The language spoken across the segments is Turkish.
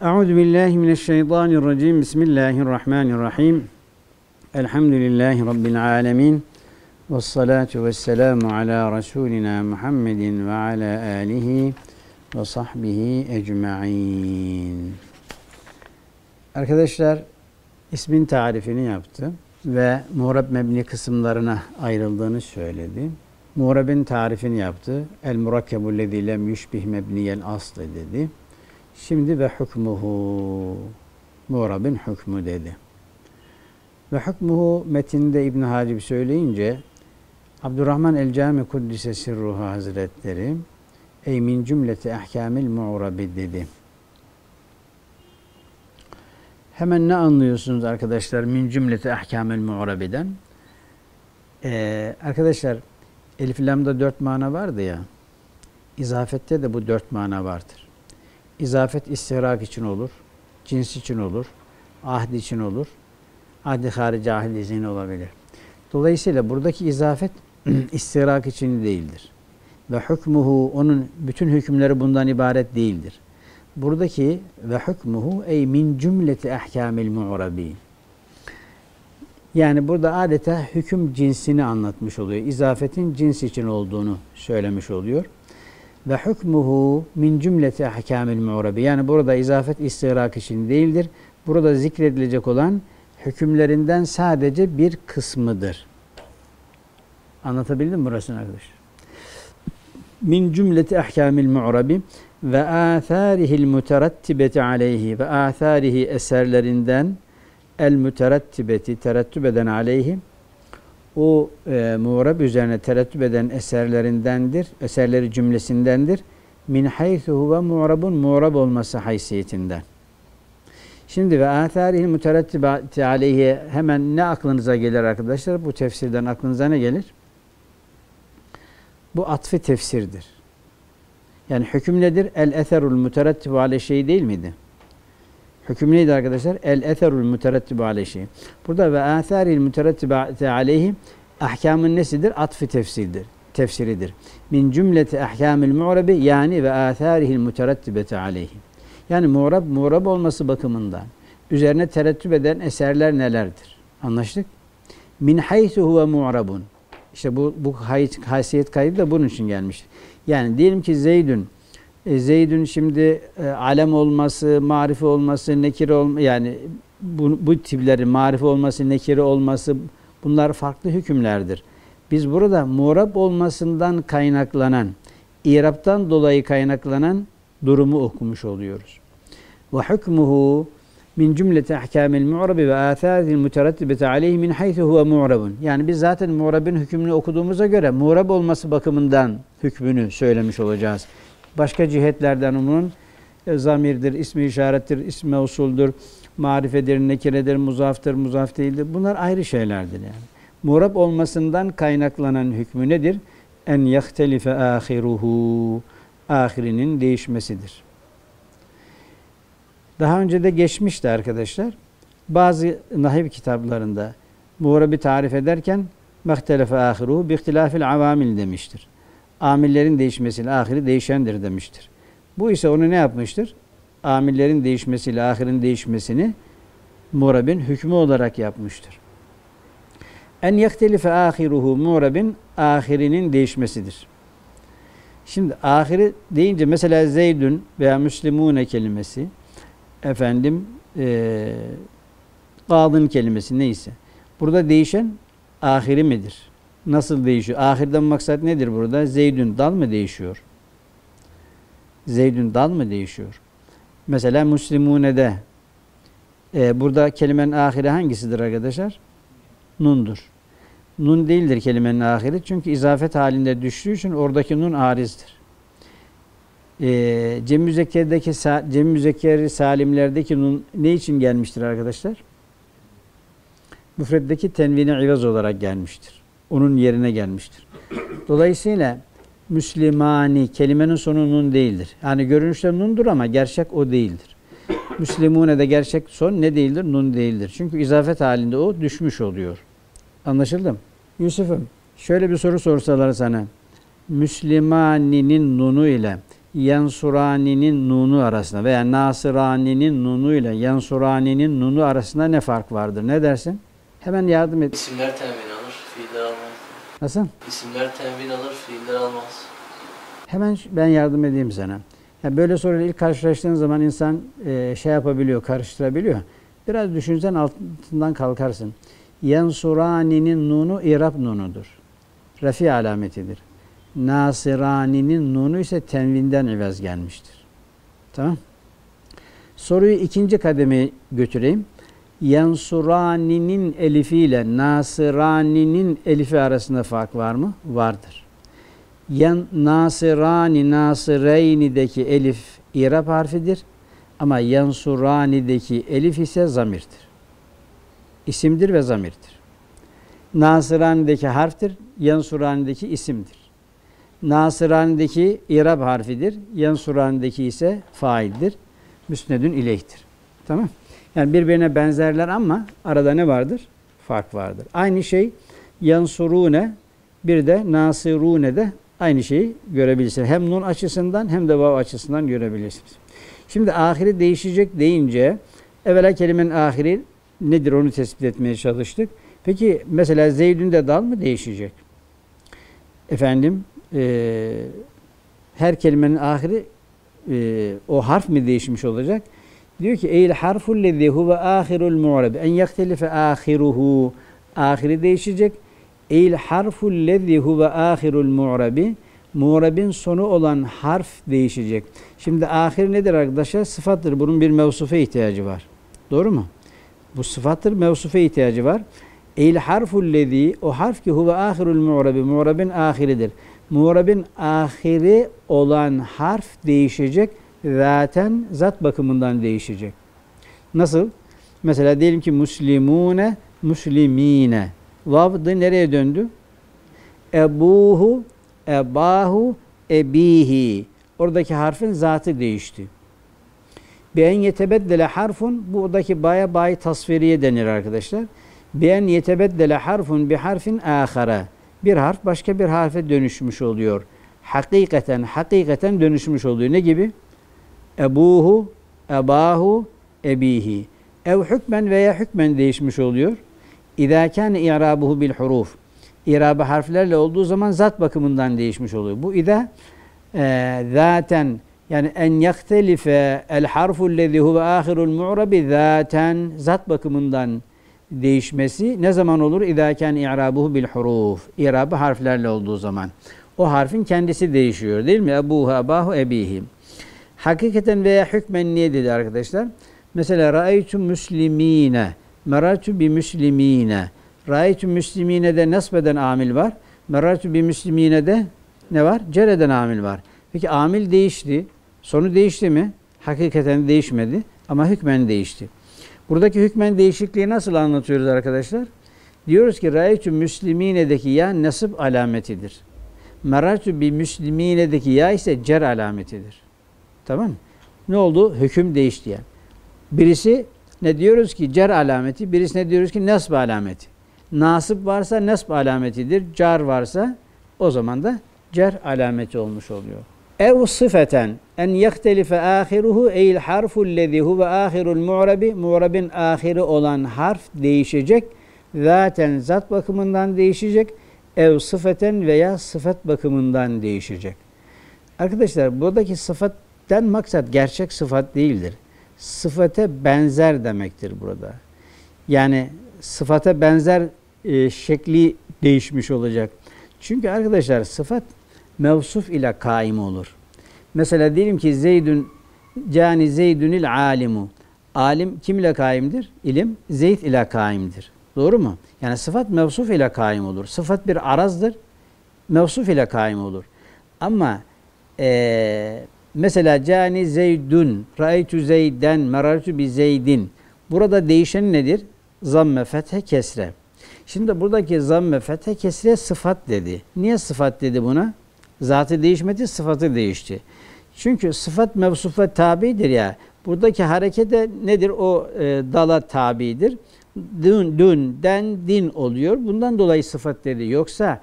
Euzubillahimineşşeytanirracim. Bismillahirrahmanirrahim. Elhamdülillahi Rabbil alemin. Vessalatu vesselamu ala Resulina Muhammedin ve ala alihi ve sahbihi ecma'in. Arkadaşlar ismin tarifini yaptı ve muhrab mebni kısımlarına ayrıldığını söyledi. Muhrab'ın tarifini yaptı. El murakkebullezî lem yüşbih mebniyel aslı dedi. Şimdi ve hükmuhu, muhrab'ın hükmü dedi. Ve hükmuhu metinde İbn-i Hâcib söyleyince Abdurrahman el-Câmî Kuddise Sirruhu Hazretleri ey min cümleti ehkâmil mu'rabi dedi. Hemen ne anlıyorsunuz arkadaşlar min cümleti ehkâmil mu'rabi'den? Arkadaşlar elif lamda 4 mana vardı ya, izafette de bu 4 mana vardır. İzafet istihrak için olur, cins için olur, ahd için olur, ahd-i harici, ahd-i izin olabilir. Dolayısıyla buradaki izafet istihrak için değildir. Ve hükmuhu, onun bütün hükümleri bundan ibaret değildir. Buradaki ve hükmuhu ey min cümleti ehkâmil mu'rabi. Yani burada adeta hüküm cinsini anlatmış oluyor. İzafetin cins için olduğunu söylemiş oluyor. Ve hükmuhu min cümleti ehkâmil mu'rabi. Yani burada izafet istihrak için değildir. Burada zikredilecek olan hükümlerinden sadece bir kısmıdır. Anlatabildim mi burasını arkadaşlar? Min cümleti ehkâmil mu'rabi ve âthârihil müterattibeti aleyhi ve âthârihi eserlerinden el müterattibeti terettüb eden aleyhi o muğrab üzerine terettüb eden eserlerindendir, eserleri cümlesindendir. Min haythu huve muğrabun, muğrab olması haysiyetinden. Şimdi ve âthârihil müterattibeti aleyhi hemen ne aklınıza gelir arkadaşlar? Bu tefsirden aklınıza ne gelir? Bu atfı tefsirdir. Yani hüküm nedir? El-eserul müterettibu ale şey değil miydi? Hüküm neydi arkadaşlar? El-eserul müterettibu ale şey. Burada ve âtharil müterettibu aleyhi ahkamın nesidir? Atfı tefsiridir. Min cümleti ahkamil mu'rabi yani ve âtharihil müterettibeti aleyhi. Yani mu'rab olması bakımından üzerine terettüb eden eserler nelerdir? Anlaştık? Min haythu huve mu'rabun. İşte bu haysiyet kaydı da bunun için gelmiştir. Yani diyelim ki Zeydün şimdi alem olması, marife olması, nekire olması, yani bu tipleri marife olması, nekire olması bunlar farklı hükümlerdir. Biz burada muğrab olmasından kaynaklanan, i'raptan dolayı kaynaklanan durumu okumuş oluyoruz. Ve hükmuhu min cümleti ahkâmil mu'rabi ve âthâzil müterettibeti aleyhi min haythu huve mu'rabun. Yani biz zaten muğrabın hükmünü okuduğumuza göre muğrab olması bakımından hükmünü söylemiş olacağız. Başka cihetlerden onun zamirdir, ismi işarettir, ismi mevsuldür, marifedir, nekiredir, muzaftır, muzaf değildir. Bunlar ayrı şeylerdir yani. Muğrab olmasından kaynaklanan hükmü nedir? En yahtelife âhiruhu. Ahirinin değişmesidir. Daha önce de geçmişti arkadaşlar. Bazı nahiv kitaplarında muğrabi tarif ederken mehtelefe ahiruhu bihtilafil avamil demiştir. Amillerin değişmesiyle ahiri değişendir demiştir. Bu ise onu ne yapmıştır? Amillerin değişmesiyle ahirin değişmesini muğrabin hükmü olarak yapmıştır. En yehtelife ahiruhu muğrabin ahirinin değişmesidir. Şimdi ahiri deyince mesela Zeydün veya Müslimune kelimesi efendim, kadın kelimesi neyse. Burada değişen ahiri midir? Nasıl değişiyor? Ahirden maksat nedir burada? Zeydün dal mı değişiyor? Zeydün dal mı değişiyor? Mesela Müslimune'de burada kelimenin ahiri hangisidir arkadaşlar? Nun'dur. Nun değildir kelimenin ahiri. Çünkü izafet halinde düştüğü için oradaki nun arizdir. Cem-i Müzekkeri Salimlerdeki nun ne için gelmiştir arkadaşlar? Müfreddeki tenvini ivaz olarak gelmiştir. Onun yerine gelmiştir. Dolayısıyla Müslimani kelimenin sonu nun değildir. Yani görünüşte nundur ama gerçek o değildir. Müslimune de gerçek son ne değildir? Nun değildir. Çünkü izafet halinde o düşmüş oluyor. Anlaşıldı mı? Yusuf'um şöyle bir soru sorsalar sana. Müslimani'nin nunu ile Yansurani'nin nunu arasında veya Nasirani'nin nunu ile Yansurani'nin nunu arasında ne fark vardır? Ne dersin? Hemen yardım et. İsimler tenvin alır, fiiller almaz. Nasıl? İsimler tenvin alır, fiiller almaz. Hemen ben yardım edeyim sana. Yani böyle soruyla ilk karşılaştığın zaman insan şey yapabiliyor, karıştırabiliyor. Biraz düşünsen altından kalkarsın. Yansurani'nin nunu irab nunudur. Rafi alametidir. Nasirani'nin nunu ise tenvinden evaz gelmiştir. Tamam. Soruyu ikinci kademeye götüreyim. Yansurani'nin elifi ile Nasirani'nin elifi arasında fark var mı? Vardır. Nasirani, Nasireyni'deki elif irab harfidir. Ama Yansurani'deki elif ise zamirdir. İsimdir ve zamirdir. Nasirani'deki harftir, Yansurani'deki isimdir. Nasirani'deki irab harfidir, Yansurani'deki ise faildir. Müsnedün ileyhtir. Tamam? Yani birbirine benzerler ama arada ne vardır? Fark vardır. Aynı şey Yansurune bir de Nasirune de aynı şeyi görebilirsiniz. Hem nun açısından hem de vav açısından görebilirsiniz. Şimdi ahiri değişecek deyince evvela kelimenin ahiri nedir onu tespit etmeye çalıştık. Peki mesela Zeydün de dal mı değişecek? Efendim her kelimenin ahiri o harf mi değişmiş olacak? Diyor ki eyl harfullezî huve âhirul mu'rab en yehtelife âhiruhu. Ahiri değişecek. Eyl harfullezî huve âhirul mu'rabi. Mu'rab'in sonu olan harf değişecek. Şimdi ahir nedir arkadaşlar? Sıfattır. Bunun bir mevsufe ihtiyacı var. Doğru mu? Bu sıfattır, mevsufe ihtiyacı var. El harfullezî, o harf ki huve ahirul mu'rabi, mu'rabin ahiridir. Mu'rabin ahiri olan harf değişecek. Zaten zat bakımından değişecek. Nasıl? Mesela diyelim ki muslimune, muslimine. Vav'dı nereye döndü? Ebuhu, ebahu, ebihi. Oradaki harfin zatı değişti. Be'en yetebeddele harfun, buradaki ba'ya ba'yı tasfiriye denir arkadaşlar. Be'en yetebeddele harfun bi harfin ahara. Bir harf başka bir harfe dönüşmüş oluyor. Hakikaten, hakikaten dönüşmüş oluyor. Ne gibi? Ebuhu, ebahu, ebihi. Ev hükmen veya hükmen değişmiş oluyor. İzâ kâne i'râbuhu bil huruf. İrabı harflerle olduğu zaman zat bakımından değişmiş oluyor. Bu ida zaten yani en yahtelife el harfullezî huve âhirul mu'rabi zaten zat bakımından değişmesi ne zaman olur? İzâ kâne i'râbuhu bil huruf. İrabı harflerle olduğu zaman. O harfin kendisi değişiyor değil mi? Ebuhu, ebahu, ebihi. Hakikaten veya hükmen niye dedi arkadaşlar? Mesela ra'aytu muslimine, meratu bi muslimine. Ra'aytu müslimine'de nesbeden amil var. Merartu bi müslimine'de ne var? Cereden amil var. Peki amil değişti. Sonu değişti mi? Hakikaten değişmedi ama hükmen değişti. Buradaki hükmen değişikliği nasıl anlatıyoruz arkadaşlar? Diyoruz ki ra'aytu müslimine'deki ya nasip alametidir. Merartu bi müslimine'deki ya ise cer alametidir. Tamam mı? Ne oldu? Hüküm değişti yani. Birisi ne diyoruz ki cer alameti, birisi ne diyoruz ki nasip alameti. Nasip varsa nesb alametidir. Car varsa o zaman da cer alameti olmuş oluyor. Ev sıfeten en yehtelife ahiruhu eyl harfullezî huve ahirul mu'rabi. Mu'rabin ahiri olan harf değişecek. Zaten zat bakımından değişecek. Ev sıfeten veya sıfat bakımından değişecek. Arkadaşlar buradaki sıfattan maksat gerçek sıfat değildir. Sıfate benzer demektir burada. Yani sıfata benzer şekli değişmiş olacak. Çünkü arkadaşlar sıfat mevsuf ile kaim olur. Mesela diyelim ki Zeydün cani Zeydünil alimu. Alim kimle kaimdir? İlim Zeyd ile kaimdir. Doğru mu? Yani sıfat mevsuf ile kaim olur. Sıfat bir arazdır. Mevsuf ile kaim olur. Ama mesela cani Zeydün, ra'aytu Zeyden, merartu bi Zeydin. Burada değişen nedir? Zamme, fethe, kesre. Şimdi buradaki zamme, fethe, kesre sıfat dedi. Niye sıfat dedi buna? Zatı değişmedi, sıfatı değişti. Çünkü sıfat mevsufa tabidir ya. Buradaki hareket de nedir? O dala tabidir. Dün, den, din oluyor. Bundan dolayı sıfat dedi. Yoksa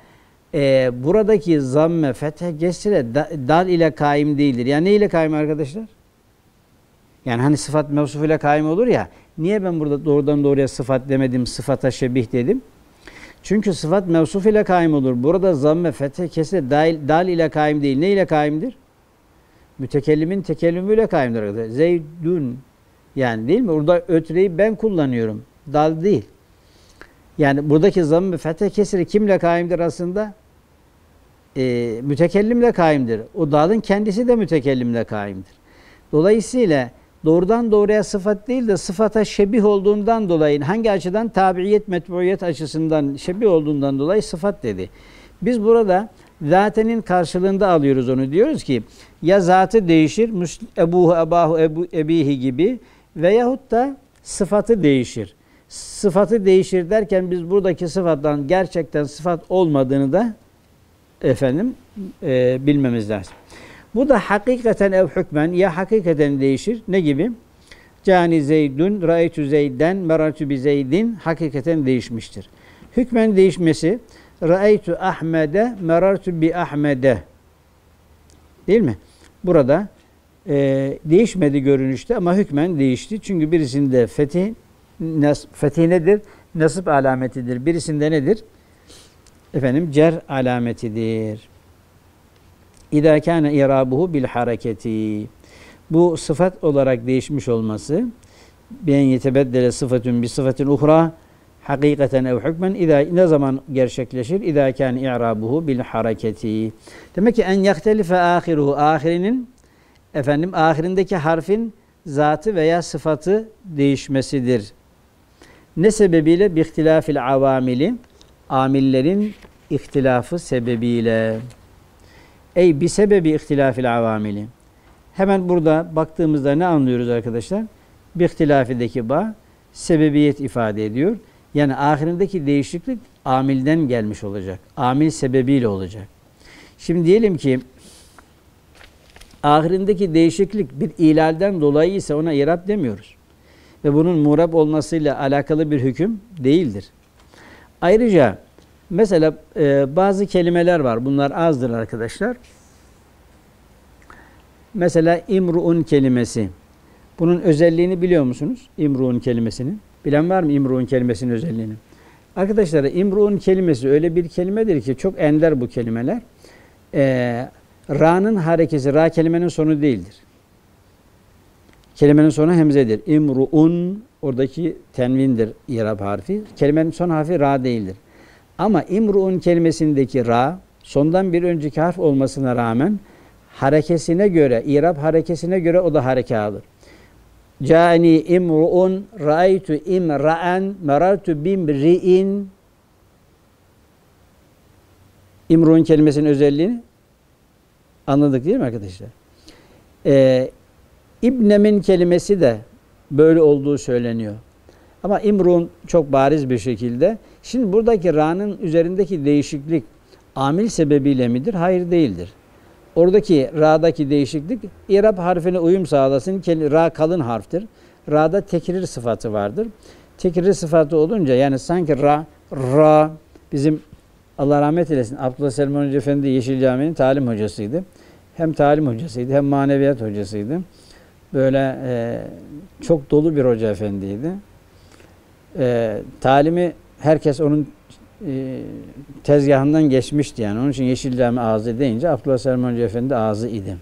buradaki zamme, fethe, kesre dal ile kaim değildir. Yani ne ile kaim arkadaşlar? Yani hani sıfat mevsuf ile kaim olur ya, niye ben burada doğrudan doğruya sıfat demedim, sıfata şebih dedim? Çünkü sıfat mevsuf ile kaim olur. Burada zamme, fethe, kesre dal ile kaim değil. Ne ile kaimdir? Mütekellimin tekellümüyle kaimdir arkadaşlar. Zeydün, yani değil mi? Burada ötreyi ben kullanıyorum. Dal değil. Yani buradaki zamm-ı fethe kesri kimle kaimdir aslında? Mütekellimle kaimdir. O dalın kendisi de mütekellimle kaimdir. Dolayısıyla doğrudan doğruya sıfat değil de sıfata şebih olduğundan dolayı, hangi açıdan? Tabiiyet, metbuiyet açısından şebih olduğundan dolayı sıfat dedi. Biz burada zatenin karşılığında alıyoruz onu. Diyoruz ki ya zatı değişir, ebuhu, ebahu, ebihi gibi, veyahut da sıfatı değişir. Sıfatı değişir derken biz buradaki sıfattan gerçekten sıfat olmadığını da bilmemiz lazım. Bu da hakikaten ev hükmen, ya hakikaten değişir. Ne gibi? Cani zeydün, ra'ytu zeyden, merartu bi zeydin hakikaten değişmiştir. Hükmen değişmesi ra'ytu ahmede, merartu bi ahmede. Değil mi? Burada değişmedi görünüşte ama hükmen değişti. Çünkü birisinde fetih nedir? Nasip alametidir. Birisinde nedir? Cer alametidir. İzâ kâne i'râbuhu bil hareketi. Bu sıfat olarak değişmiş olması, ben yetebeddele sıfatun bi sıfatun uhra hakikaten ev hükmen, ne zaman gerçekleşir? İzâ kâne i'râbuhu bil hareketi. Demek ki en yahtelife ahiruhu, ahirinin ahirindeki harfin zatı veya sıfatı değişmesidir. Ne sebebiyle? Bihtilafil avamili, amillerin ihtilafı sebebiyle. Ey bi sebebi ihtilafil avamili. Hemen burada baktığımızda ne anlıyoruz arkadaşlar? Bihtilafideki ba sebebiyet ifade ediyor. Yani ahirindeki değişiklik amilden gelmiş olacak. Amil sebebiyle olacak. Şimdi diyelim ki ahirindeki değişiklik bir ilalden dolayı ise ona irab demiyoruz. Ve bunun murab olmasıyla alakalı bir hüküm değildir. Ayrıca mesela bazı kelimeler var. Bunlar azdır arkadaşlar. Mesela imru'un kelimesi. Bunun özelliğini biliyor musunuz? İmru'un kelimesinin. Bilen var mı imru'un kelimesinin özelliğini? Arkadaşlar imru'un kelimesi öyle bir kelimedir ki çok ender bu kelimeler. Ra'nın harekesi, ra kelimenin sonu değildir. Kelimenin sonu hemzedir. İmru'un oradaki tenvindir, i'rab harfi. Kelimenin son harfi ra değildir. Ama imru'un kelimesindeki ra, sondan bir önceki harf olmasına rağmen harekesine göre, i'rab harekesine göre o da hareke alır. Ca'ni imru'un, ra'aytu imra'en, merartu bimri'in. İmru'un kelimesinin özelliğini anladık değil mi arkadaşlar? İbnemin kelimesi de böyle olduğu söyleniyor. Ama imrun çok bariz bir şekilde. Şimdi buradaki ra'nın üzerindeki değişiklik amil sebebiyle midir? Hayır, değildir. Oradaki ra'daki değişiklik i'rab harfine uyum sağlasın. Ra kalın harftir. Ra'da tekrir sıfatı vardır. Tekrir sıfatı olunca yani sanki ra bizim Allah rahmet eylesin, Abdullah Selman Efendi Yeşil Cami'nin talim hocasıydı. Hem talim hocasıydı hem maneviyat hocasıydı. Böyle çok dolu bir hoca efendiydi. Talimi herkes onun tezgahından geçmişti yani. Onun için Yeşil Cami ağzı deyince Abdullah Selman Hoca Efendi ağzı idi.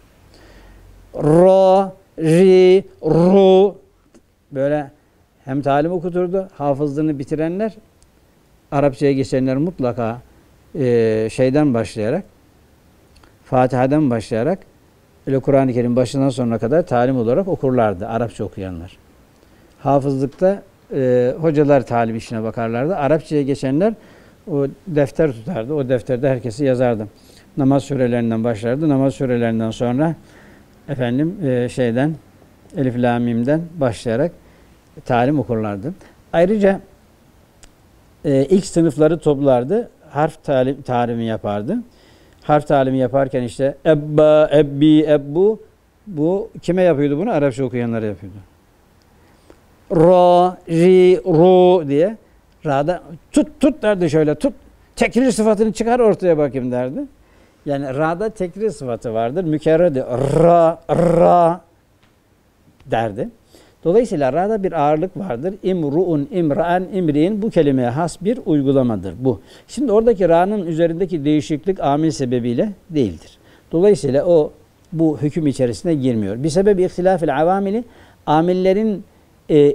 Ro, ri, ru böyle hem talim okuturdu, hafızlığını bitirenler, Arapçaya geçenler mutlaka şeyden başlayarak, Fatiha'dan başlayarak öyle Kur'an-ı Kerim başından sonuna kadar talim olarak okurlardı Arapça okuyanlar. Hafızlıkta hocalar talim işine bakarlardı. Arapçaya geçenler o defter tutardı. O defterde herkesi yazardı. Namaz surelerinden başlardı. Namaz surelerinden sonra Elif Lam Mim'den başlayarak talim okurlardı. Ayrıca ilk sınıfları toplardı. Harf talimi yapardı. Harf talimi yaparken işte ebba, ebbi, ebbu, bu kime yapıyordu bunu? Arapça okuyanlara yapıyordu. Ra, ri, ru diye. Ra'da tut derdi şöyle tut. tekrir sıfatını çıkar ortaya bakayım derdi. Yani ra'da tekrir sıfatı vardır. Mükerrer de ra, ra derdi. Dolayısıyla ra'da bir ağırlık vardır. İmru'un, imra'an, imri'in bu kelimeye has bir uygulamadır bu. Şimdi oradaki ra'nın üzerindeki değişiklik amil sebebiyle değildir. Dolayısıyla o bu hüküm içerisine girmiyor. Bir sebebi ihtilafil avamili, amillerin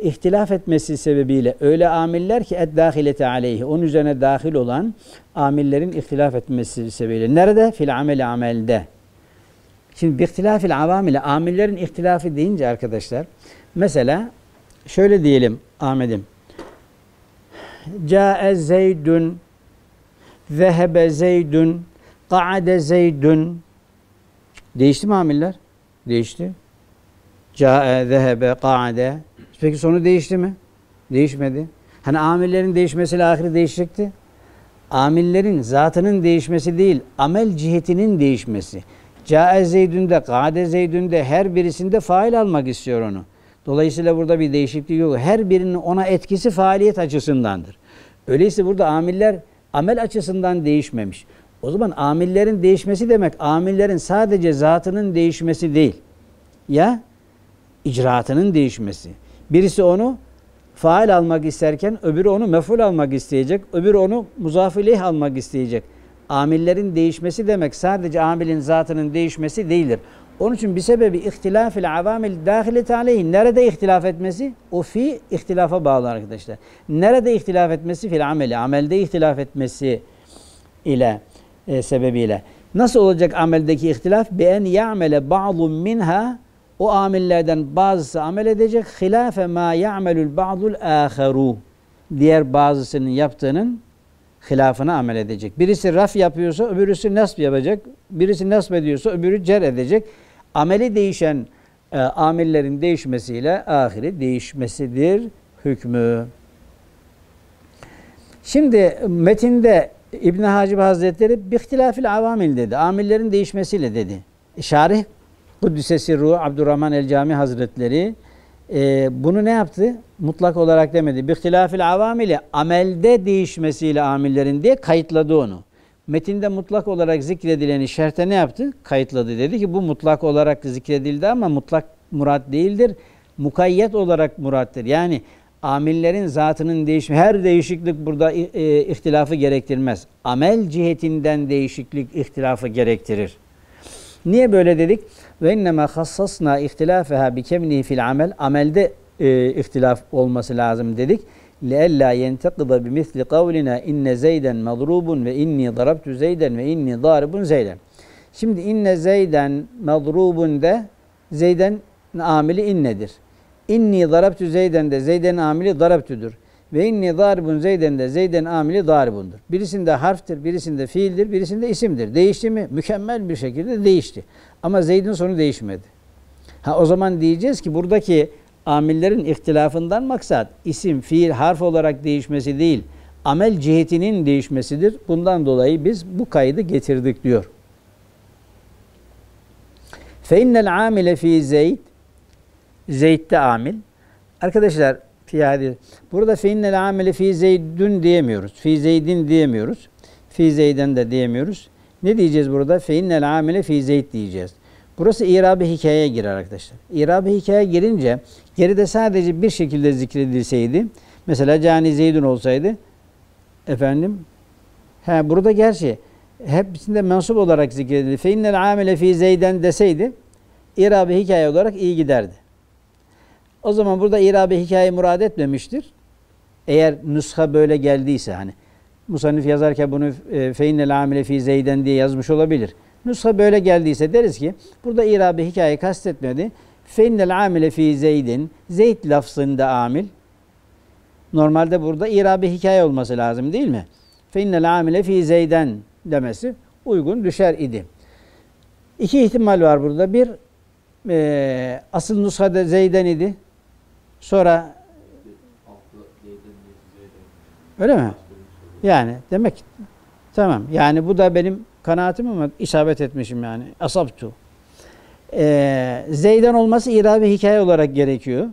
ihtilaf etmesi sebebiyle öyle amiller ki eddâhilete aleyhi, onun üzerine dahil olan amillerin ihtilaf etmesi sebebiyle. Nerede? Fil amel, amelde. Şimdi ihtilafil avamili, amillerin ihtilafı deyince arkadaşlar, mesela şöyle diyelim Ahmet'im. Câe zeydün, zehebe zeydün, ka'ade zeydün. Değişti mi amiller? Değişti. Câe, zehebe, ka'ade. Peki sonu değişti mi? Değişmedi. Hani amillerin değişmesiyle ahiri değişecekti. Amillerin zatının değişmesi değil, amel cihetinin değişmesi. Câe zeydünde, ka'ade zeydünde her birisinde fail almak istiyor onu. Dolayısıyla burada bir değişiklik yok. Her birinin ona etkisi faaliyet açısındandır. Öyleyse burada amiller amel açısından değişmemiş. O zaman amillerin değişmesi demek, amillerin sadece zatının değişmesi değil. Ya icraatının değişmesi. Birisi onu faal almak isterken öbürü onu mef'ul almak isteyecek. Öbürü onu muzaf-ı ileyh almak isteyecek. Amillerin değişmesi demek sadece amilin zatının değişmesi değildir. Onun için bir sebebi ihtilafil avamil dâhilete aleyhi. Nerede ihtilaf etmesi? O fi ihtilafa bağlı arkadaşlar. Nerede ihtilaf etmesi? Fil ameli. Amelde ihtilaf etmesi ile sebebiyle. Nasıl olacak ameldeki ihtilaf? Bi en ya'mele ba'dun minha. O amillerden bazısı amel edecek. Hilafe ma ya'melul ba'dul âkharu. Diğer bazısının yaptığının hilafına amel edecek. Birisi raf yapıyorsa öbürüsü nasb yapacak. Birisi nasb ediyorsa öbürü cer edecek. Ameli değişen amillerin değişmesiyle ahiri değişmesidir hükmü. Şimdi metinde İbn-i Hâcib Hazretleri bihtilafil avamil dedi. Amillerin değişmesiyle dedi. Şarih Kuddüsesi Ruh Abdurrahman el-Câmî Hazretleri bunu ne yaptı? Mutlak olarak demedi. Bihtilafil avamili, amelde değişmesiyle amillerin diye kayıtladı onu. Metinde mutlak olarak zikredileni şerhte ne yaptı? Kayıtladı. Dedi ki bu mutlak olarak zikredildi ama mutlak murat değildir. Mukayyet olarak murattır. Yani amillerin zatının değişimi, her değişiklik burada ihtilafı gerektirmez. Amel cihetinden değişiklik ihtilafı gerektirir. Niye böyle dedik? Ve innema hassasna ihtilafeha bi kemnihi fil amel. Amelde ihtilaf olması lazım dedik. لَاَلَّا يَنْتَقِضَ بِمِثْلِ قَوْلِنَا اِنَّ زَيْدًا مَضْرُوبٌ وَاِنِّي ضَرَبْتُ زَيْدًا وَاِنِّي ضَارِبٌ زَيْدًا. Şimdi inne zeyden madrubun de zeyden amili innedir. İnni darabtu zeyden de zeyden amili darabtudur. Ve inni daribun zeyden de zeyden amili daribundur. Birisinde harftir, birisinde fiildir, birisinde isimdir. Değişti mi? Mükemmel bir şekilde değişti. Ama zeydin sonu değişmedi. Ha, o zaman diyeceğiz ki buradaki amillerin ihtilafından maksat isim, fiil, harf olarak değişmesi değil, amel cihetinin değişmesidir. Bundan dolayı biz bu kaydı getirdik diyor. فَاِنَّ الْعَامِلَ ف۪ي زَيْدٍ Zeyd'de amil. Arkadaşlar, burada فَاِنَّ الْعَامِلَ ف۪ي زَيْدٍ diyemiyoruz. Fî zeydin diyemiyoruz. Fî zeyden de diyemiyoruz. Ne diyeceğiz burada? فَاِنَّ الْعَامِلَ ف۪ي زَيْدٍ diyeceğiz. Burası İrab-ı Hikaye'ye girer arkadaşlar. İrab-ı Hikaye'ye girince geride sadece bir şekilde zikredilseydi, mesela Cani Zeydun olsaydı, efendim, burada gerçi hepsinde mensup olarak zikredildi. Feinnel amile fi Zeyden deseydi, İrab-ı Hikaye olarak iyi giderdi. O zaman burada İrab-ı Hikaye murad etmemiştir. Eğer nüsha böyle geldiyse, hani musannif yazarken bunu Feinnel amile fi Zeyden diye yazmış olabilir. Nüsha böyle geldiyse deriz ki burada İrab-ı Hikaye'yi kastetmedi. Feinnel amile fi zeydin, zeyd lafzında amil. Normalde burada İrab-ı Hikaye olması lazım değil mi? Feinnel amile fi zeyden demesi uygun düşer idi. İki ihtimal var burada. Bir, asıl nüshada zeyden idi. Sonra öyle mi? Yani demek tamam. Yani bu da benim kanaatim ama isabet etmişim yani. Asabtu. Zeyden olması İrab-ı Hikaye olarak gerekiyor.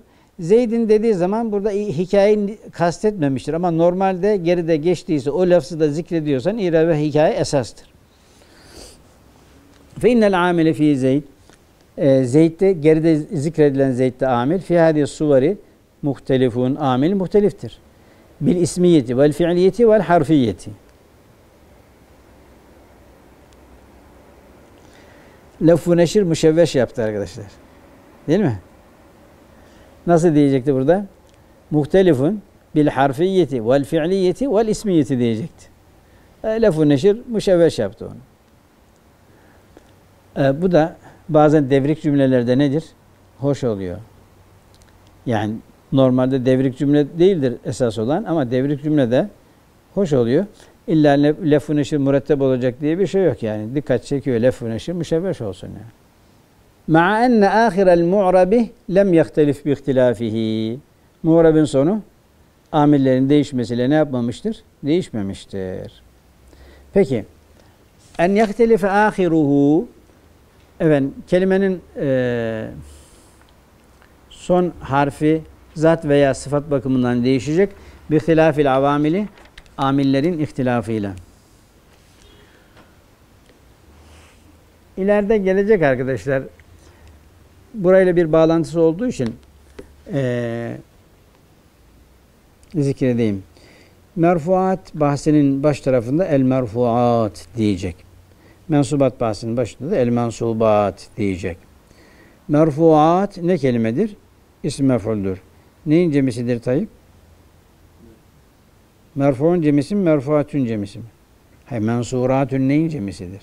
Zeyd'in dediği zaman burada hikayeyi kastetmemiştir. Ama normalde geride geçtiyse o lafzı da zikrediyorsan irabe hikaye esastır. Fe innel amile fi Zeyd. Zeyd'de, geride zikredilen Zeyd'de amil. Fi hâdihi suvari muhtelifun. Amil muhteliftir. Bil ismiyeti vel fiiliyeti vel harfiyeti. Laf-ı neşir müşevveş yaptı arkadaşlar. Değil mi? Nasıl diyecekti burada? Muhtelifun bil harfiyeti vel fiiliyeti vel ismiyeti diyecekti. Laf-ı neşir müşevveş yaptı onu. Bu da bazen devrik cümlelerde nedir? Hoş oluyor. Yani normalde devrik cümle değildir esas olan ama devrik cümlede hoş oluyor. İlla lef-ü neşir müretteb olacak diye bir şey yok yani. Dikkat çekiyor lef-ü neşir müşevveş olsun yani. Ma'a enne âhirel mu'rabi lem yehtelif bihtilafihi. Mu'rabin sonu amillerin değişmesiyle ne yapmamıştır? Değişmemiştir. Peki en yehtelife âhiruhu. Evet, kelimenin son harfi zat veya sıfat bakımından değişecek. Bihtilafil avamili, amillerin ihtilafıyla. İleride gelecek arkadaşlar. Burayla bir bağlantısı olduğu için zikredeyim. Merfuat bahsinin baş tarafında el merfuat diyecek. Mensubat bahsinin başında da el mensubat diyecek. Merfuat ne kelimedir? İsim mef'uldür. Neyin cemisidir Tayyip? Merfu'un cemisi mi, merfuatün cemisi mi? Hayır, mensuratün neyin cemisidir?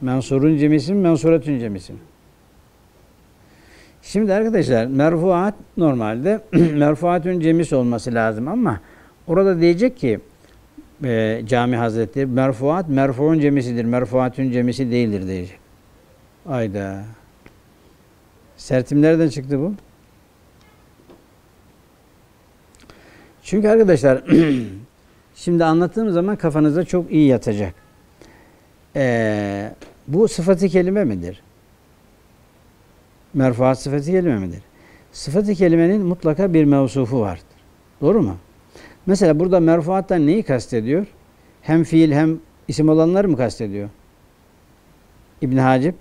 Mensurun cemisi mi, mensuratün cemisi mi? Şimdi arkadaşlar, merfuat normalde merfuatün cemisi olması lazım ama orada diyecek ki Cami Hazretleri merfuat merfuun cemisidir, merfuatün cemisi değildir diyecek. Ayda. Sertim nereden çıktı bu? Çünkü arkadaşlar şimdi anlattığım zaman kafanıza çok iyi yatacak. Bu sıfatı kelime midir? Merfuat sıfatı kelime midir? Sıfatı kelimenin mutlaka bir mevsufu vardır. Doğru mu? Mesela burada merfuattan neyi kastediyor? Hem fiil hem isim olanları mı kastediyor? İbn-i Hâcib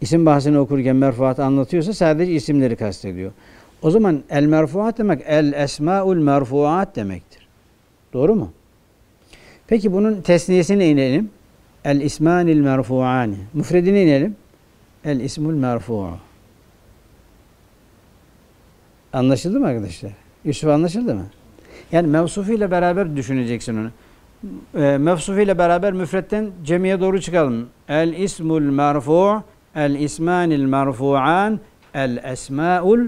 isim bahsini okurken merfuatı anlatıyorsa sadece isimleri kastediyor. O zaman el merfuat demek el esmâul merfuat demektir. Doğru mu? Peki bunun tesniyesine inelim. El ismânil merfu'âni. Müfredine inelim. El ismul merfu'u. Anlaşıldı mı arkadaşlar? Yusuf anlaşıldı mı? Yani mevsufuyla beraber düşüneceksin onu. Mevsufuyla beraber müfretten cemiye doğru çıkalım. El ismul merfu', el ismanil merfu'an, el esma'ul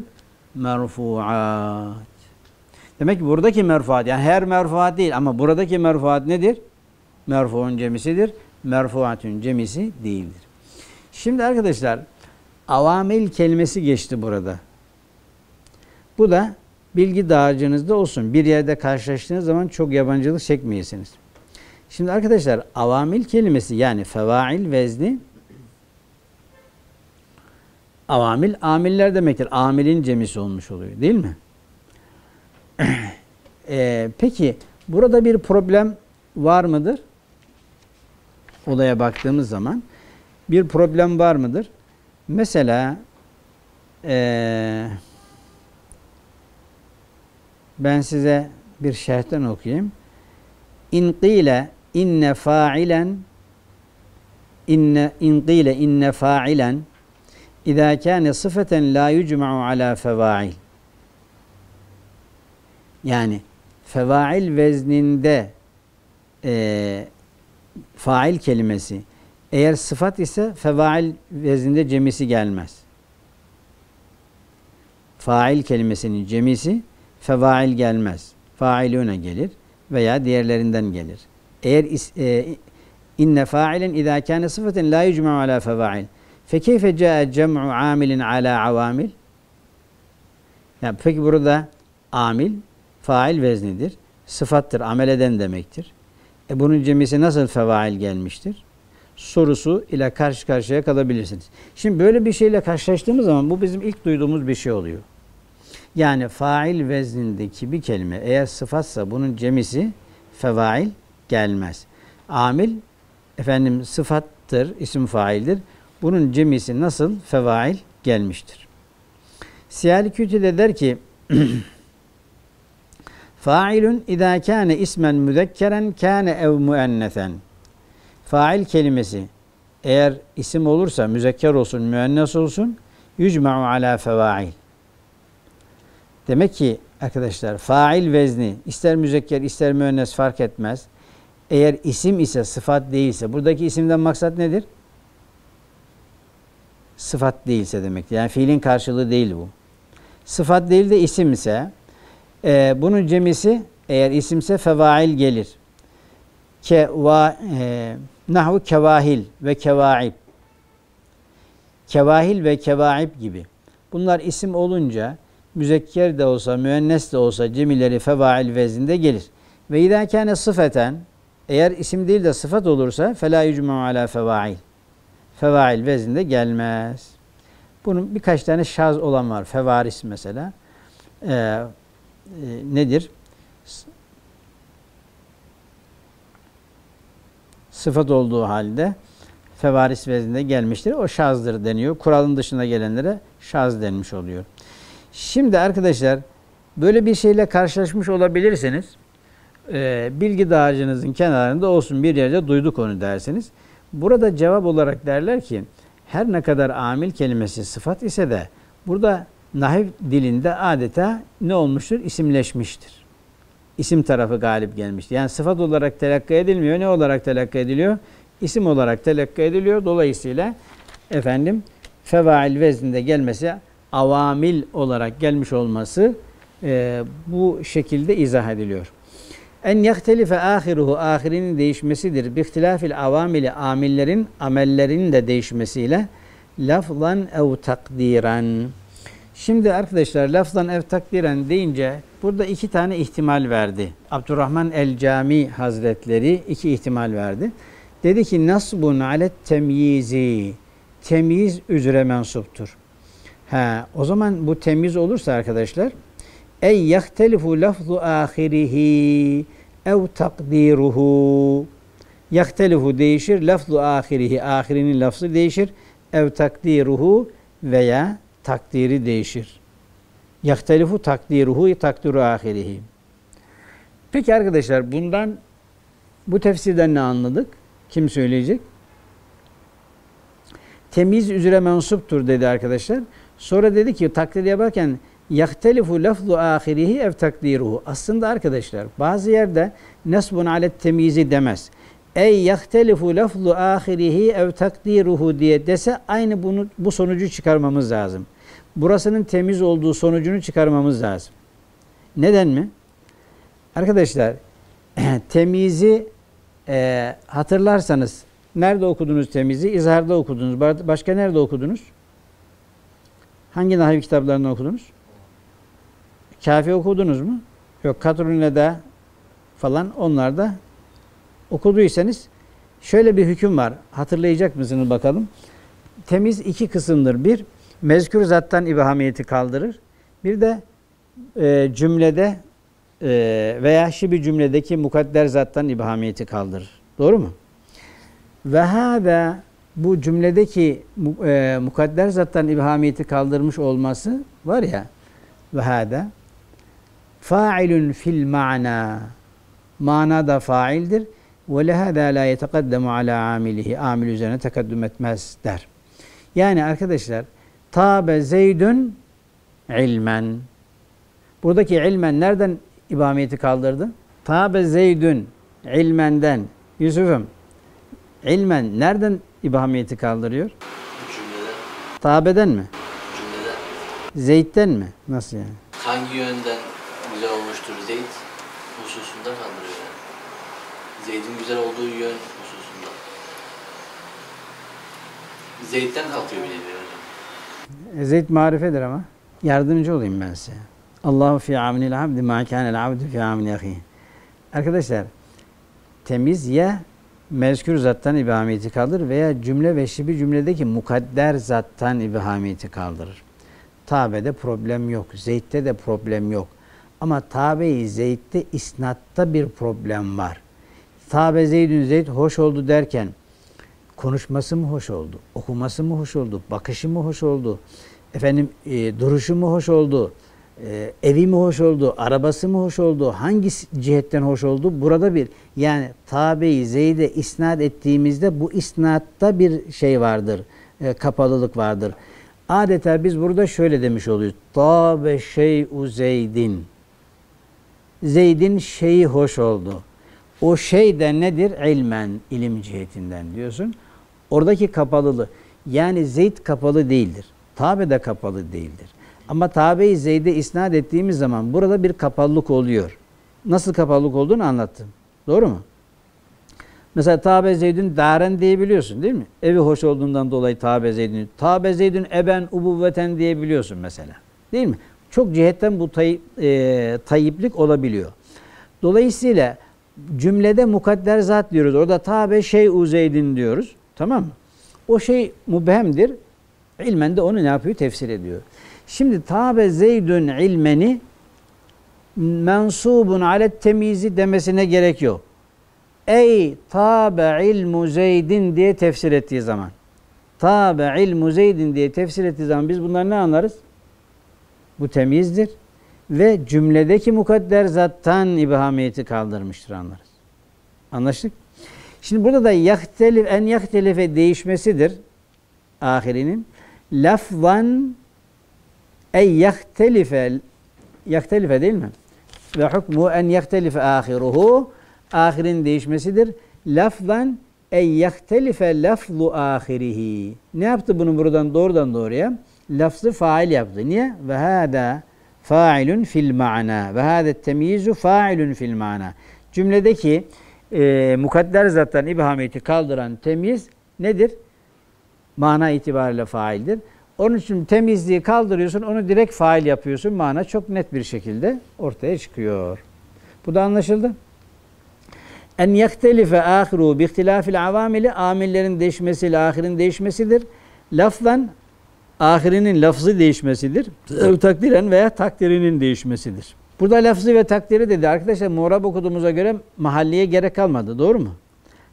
merfu'at. Demek ki buradaki merfuat, yani her merfuat değil ama buradaki merfuat nedir? Merfu'un cemisidir, merfuatün cemisi değildir. Şimdi arkadaşlar, avamil kelimesi geçti burada. Bu da bilgi dağarcığınızda olsun. Bir yerde karşılaştığınız zaman çok yabancılık çekmeyesiniz. Şimdi arkadaşlar avamil kelimesi yani fevail vezni avamil, amiller demektir. Amilin cemisi olmuş oluyor. Değil mi? Peki burada bir problem var mıdır? Olaya baktığımız zaman bir problem var mıdır? Mesela ben size bir şerhten okuyayım. İnqile inne fa'ilen inqile inne fa'ilen izâ kâne sıfeten la yucma'u alâ fevâil. Yani fevâil vezninde fail kelimesi eğer sıfat ise fevâil vezninde cemisi gelmez. Fail kelimesinin cemisi fevail gelmez. Failüne gelir veya diğerlerinden gelir. Eğer inne failen izâ kâne sıfaten la yucma'u alâ fevail. Fekeyfe câe cem'u amilin alâ avamil? Yani peki burada amil, fail veznidir. Sıfattır, amel eden demektir. Bunun cemisi nasıl fevail gelmiştir? Sorusu ile karşı karşıya kalabilirsiniz. Şimdi böyle bir şeyle karşılaştığımız zaman bu bizim ilk duyduğumuz bir şey oluyor. Yani fail veznindeki bir kelime eğer sıfatsa bunun cemisi fevail gelmez. Amil efendim sıfattır, isim faildir. Bunun cemisi nasıl fevail gelmiştir. Siyâlikûtî de der ki failun idâ kâne ismen müzekkeren kâne ev müennesen. Fail kelimesi eğer isim olursa müzekker olsun, müennes olsun, yücme'u alâ fevail. Demek ki arkadaşlar fail vezni ister müzekker ister müennes fark etmez. Eğer isim ise sıfat değilse, buradaki isimden maksat nedir? Sıfat değilse demek. Yani fiilin karşılığı değil bu. Sıfat değil de isim ise bunun cemisi eğer isimse fevail gelir. Nahvu kevahil ve kevaib. Kevahil ve kevaib gibi. Bunlar isim olunca müzekker de olsa, müennes de olsa cemileri fevail vezninde gelir. Ve idâ kâne sıfeten, eğer isim değil de sıfat olursa felâ yücmeu alâ fevail. Fevail vezninde gelmez. Bunun birkaç tane şaz olan var. Fevaris mesela. Nedir? Sıfat olduğu halde fevaris vezninde gelmiştir. O şazdır deniyor. Kuralın dışına gelenlere şaz denmiş oluyor. Şimdi arkadaşlar böyle bir şeyle karşılaşmış olabilirsiniz. Bilgi dağarcığınızın kenarında olsun, bir yerde duyduk onu dersiniz. Burada cevap olarak derler ki her ne kadar amil kelimesi sıfat ise de burada nahiv dilinde adeta ne olmuştur? İsimleşmiştir. İsim tarafı galip gelmiştir. Yani sıfat olarak telakki edilmiyor. Ne olarak telakki ediliyor? İsim olarak telakki ediliyor. Dolayısıyla efendim fevail vezninde gelmesi, avamil olarak gelmiş olması bu şekilde izah ediliyor. En yahtelife ahiruhu, ahirinin değişmesidir. Bihtilafil avamili, amillerin, amellerin de değişmesiyle lafzan ev takdiren. Şimdi arkadaşlar lafzan ev takdiren deyince burada iki tane ihtimal verdi. Abdurrahman el-Câmî Hazretleri iki ihtimal verdi. Dedi ki nasbun alet temyizi, temyiz üzere mensuptur. O zaman bu temyiz olursa arkadaşlar ey yahtelifu lafzu ahirihi ev takdiruhu. Yahtelifu değişir, lafzu ahirihi, ahirinin lafzı değişir, ev takdiruhu veya takdiri değişir. Yahtelifu takdiruhu takdiru ahirihi. Peki arkadaşlar bundan, bu tefsirden ne anladık? Kim söyleyecek? Temyiz üzere mensuptur dedi arkadaşlar. Sonra dedi ki takdir yaparken yahtelifu lafzu ahirihi ev takdiruhu. Aslında arkadaşlar bazı yerde nesbun alet temyizi demez. Ey yahtelifu lafzu ahirihi ev takdiruhu diye dese aynı bunu, bu sonucu çıkarmamız lazım. Burasının temyiz olduğu sonucunu çıkarmamız lazım. Neden mi? Arkadaşlar temyizi hatırlarsanız nerede okudunuz temyizi? İzhar'da okudunuz. Başka nerede okudunuz? Hangi nahiv kitaplarını okudunuz? Kâfi okudunuz mu? Yok, Katrûne'de falan, onlarda okuduysanız şöyle bir hüküm var. Hatırlayacak mısınız bakalım? Temyiz iki kısımdır. Bir, mezkür zattan ibhamiyeti kaldırır. Bir de cümlede veya şibi cümledeki mukadder zattan ibhamiyeti kaldırır. Doğru mu? Ve hâdâ, bu cümledeki mukadder zattan ibhamiyeti kaldırmış olması var ya, ve hâdâ fâilun fil ma'na, mana da faildir. Ve lehâdâ la yeteqaddemu alâ amilihi, amil üzerine tekaddüm etmez der. Yani arkadaşlar tâbe zeydün ilmen. Buradaki ilmen nereden ibhamiyeti kaldırdı? Tâbe zeydün ilmenden. Yusuf'um, ilmen nereden ibhamiyeti kaldırıyor? Cümleden. Tâbeden mi? Cümleden. Zeyd'den mi? Nasıl yani? Hangi yönden güzel olmuştur Zeyd hususunda kaldırıyor yani. Zeyd'in güzel olduğu yön hususunda. Zeyd'den kalkıyor bile bir hocam. Zeyd marifedir ama. Yardımcı olayım ben size. Allahu fi amnil abdi ma kânel abdu fi amni ahî. Arkadaşlar temiz ya mezkür zattan ibhamiyeti kaldırır veya cümle ve şibi cümledeki mukadder zattan ibhamiyeti kaldırır. Tabe'de problem yok, Zeyd'de de problem yok. Ama Tabe-i Zeyd'de isnatta bir problem var. Tabe Zeyd'ün Zeyd hoş oldu derken konuşması mı hoş oldu, okuması mı hoş oldu, bakışı mı hoş oldu, efendim duruşu mu hoş oldu, evi mi hoş oldu, arabası mı hoş oldu, hangi cihetten hoş oldu? Burada bir, yani Tabe-i Zeyd'e isnat ettiğimizde bu isnatta bir şey vardır, kapalılık vardır. Adeta biz burada şöyle demiş oluyoruz. Tabe şey'u Zeyd'in. Zeyd'in şeyi hoş oldu. O şey de nedir? İlmen, ilim cihetinden diyorsun. Oradaki kapalılığı, yani Zeyd kapalı değildir. Tabe de kapalı değildir. Ama Tabe-i Zeyd'e isnat ettiğimiz zaman burada bir kapalılık oluyor. Nasıl kapalılık olduğunu anlattım. Doğru mu? Mesela Tabe Zeyd'ün daren diyebiliyorsun değil mi? Evi hoş olduğundan dolayı Tabe Zeyd'ün. Tabe Zeyd'ün eben ubuvveten diyebiliyorsun mesela. Değil mi? Çok cihetten bu tayyiplik olabiliyor. Dolayısıyla cümlede mukadder zat diyoruz. Orada Tabe şey-u Zeyd'in diyoruz. Tamam mı? O şey mübhemdir. İlmen de onu ne yapıyor? Tefsir ediyor. Şimdi Tabe Zeyd'ün ilmeni mensubun alet temizi demesine gerek yok. Ey tabe ilmu Zeyd'in diye tefsir ettiği zaman. Tabe ilmu Zeyd'in diye tefsir ettiği zaman biz bunları ne anlarız? Bu temyizdir. Ve cümledeki mukadder zattan ibhamiyeti kaldırmıştır anlarız. Anlaştık? Şimdi burada da yahtelif, en yahtelife değişmesidir. Ahirinin. Lafvan ey yahtelife. Yahtelife değil mi? Ve hükmü en yahtelife ahiruhu. Ahirin değişmesidir. Lafzan ey yahtelife lafzu ahirihi. Ne yaptı bunu buradan doğrudan doğruya? Lafzı fail yaptı. Niye? Ve hâdâ fâilun fil ma'na. Ve hâdet temyizu fâilun fil ma'na. Cümledeki mukadder zattan ibhamiyeti kaldıran temyiz nedir? Mana itibariyle faildir. Onun için temyizliği kaldırıyorsun, onu direkt fail yapıyorsun. Mana çok net bir şekilde ortaya çıkıyor. Bu da anlaşıldı. En yahtelife ahiru bihtilafil avamili, amillerin değişmesiyle ahirin değişmesidir. Lafzan ahirinin lafzı değişmesidir. Takdiren veya takdirinin değişmesidir. Burada lafzı ve takdiri dedi. Arkadaşlar muğrab okuduğumuza göre mahalliye gerek kalmadı. Doğru mu?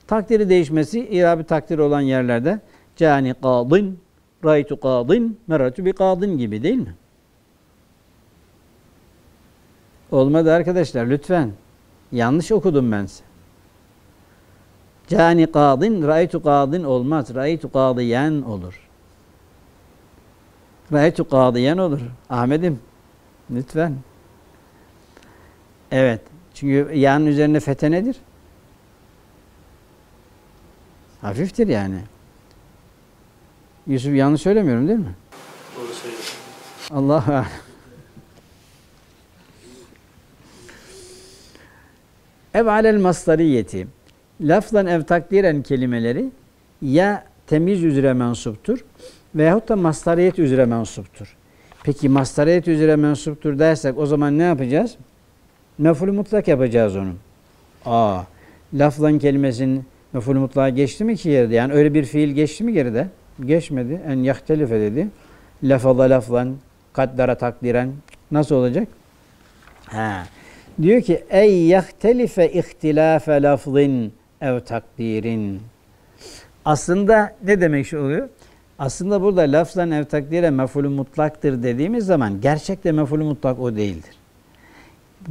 Takdiri değişmesi i'rab-ı takdir olan yerlerde cani qadin, raytu qadin, meratu bi qadin gibi değil mi? Olmadı arkadaşlar lütfen. Yanlış okudum ben size. Cani kadın, raytu kadın olmaz. Raytu kadiyen olur. Raytu kadiyen olur. Ahmet'im, lütfen. Evet, çünkü yanın üzerine fethe nedir? Hafiftir yani. Yusuf, yanlış söylemiyorum değil mi? Doğru söylüyorsun. Allah'a. Ev alel masdariyeti. Lafzan ev takdiren kelimeleri ya temyiz üzere mensuptur veyahut da mastariyet üzere mensuptur. Peki mastariyet üzere mensuptur dersek o zaman ne yapacağız? Mef'ul mutlak yapacağız onu. Lafzan kelimesinin mef'ul mutlağa geçti mi ki geride? Yani öyle bir fiil geçti mi geride? Geçmedi. En yahtelife dedi. Lafaza lafzan, kaddara takdiren. Nasıl olacak? Diyor ki ey yahtelife ihtilafe lafzin ev takdirin. Aslında ne demek şu oluyor? Aslında burada lafzan ev takdire mef'ul mutlaktır dediğimiz zaman gerçekte mef'ul mutlak o değildir.